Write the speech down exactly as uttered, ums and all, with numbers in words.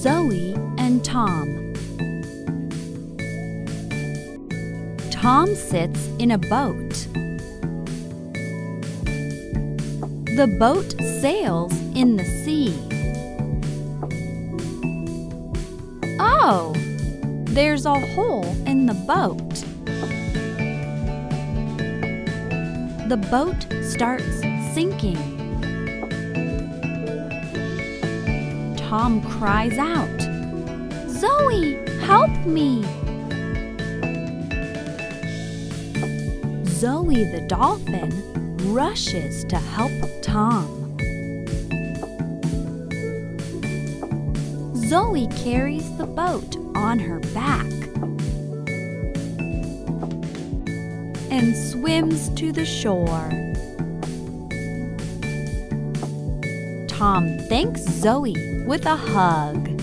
Zoe and Tom. Tom sits in a boat. The boat sails in the sea. Oh, there's a hole in the boat. The boat starts sinking. Tom cries out, "Zoe, help me!" Zoe the dolphin rushes to help Tom. Zoe carries the boat on her back and swims to the shore. Tom thanks Zoe with a hug.